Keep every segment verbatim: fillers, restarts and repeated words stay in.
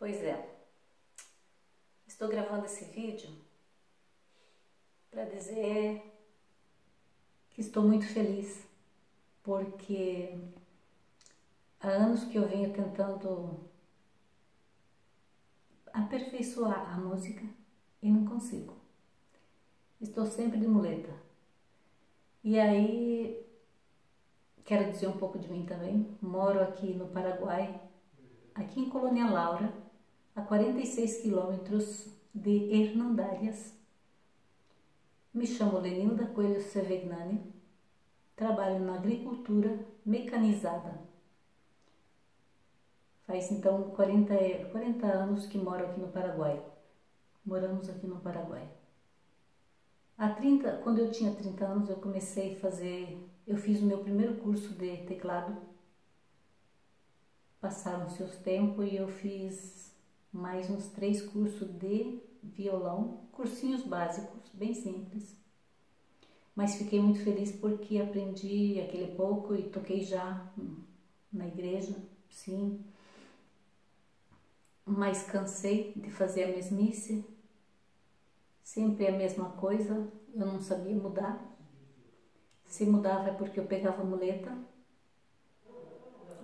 Pois é, estou gravando esse vídeo para dizer que estou muito feliz, porque há anos que eu venho tentando aperfeiçoar a música e não consigo. Estou sempre de muleta. E aí, quero dizer um pouco de mim também. Moro aqui no Paraguai, aqui em Colônia Laura, a quarenta e seis quilômetros de Hernandarias. Me chamo Lenilda Coelho Sevegnani, trabalho na agricultura mecanizada. Faz então quarenta, quarenta anos que moro aqui no Paraguai. Moramos aqui no Paraguai. Há trinta, quando eu tinha trinta anos, eu comecei a fazer, eu fiz o meu primeiro curso de teclado. Passaram-se os tempos e eu fiz mais uns três cursos de violão, cursinhos básicos, bem simples. Mas fiquei muito feliz porque aprendi aquele pouco e toquei já na igreja, sim. Mas cansei de fazer a mesmice. Sempre a mesma coisa, eu não sabia mudar. Se mudava é porque eu pegava a muleta.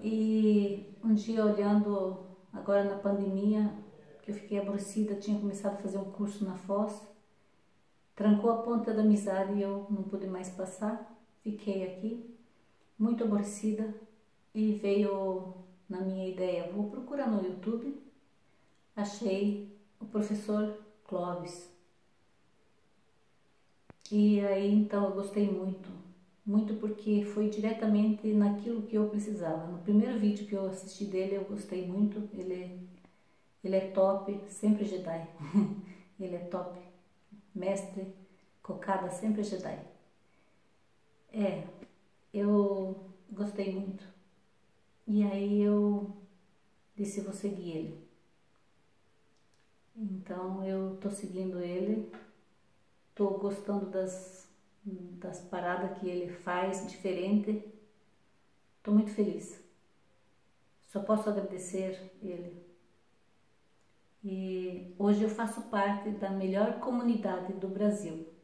E um dia, olhando agora na pandemia, que eu fiquei aborrecida, tinha começado a fazer um curso na Foz, trancou a ponta da amizade e eu não pude mais passar. Fiquei aqui, muito aborrecida, e veio na minha ideia, vou procurar no YouTube. Achei o professor Clóvis. E aí, então, eu gostei muito, muito porque foi diretamente naquilo que eu precisava. No primeiro vídeo que eu assisti dele, eu gostei muito, ele, ele é top, sempre Jedi, ele é top, mestre, cocada, sempre Jedi. É, eu gostei muito, e aí eu disse, vou seguir ele. Então, eu tô seguindo ele. Estou gostando das, das paradas que ele faz, diferente. Estou muito feliz. Só posso agradecer ele. E hoje eu faço parte da melhor comunidade do Brasil.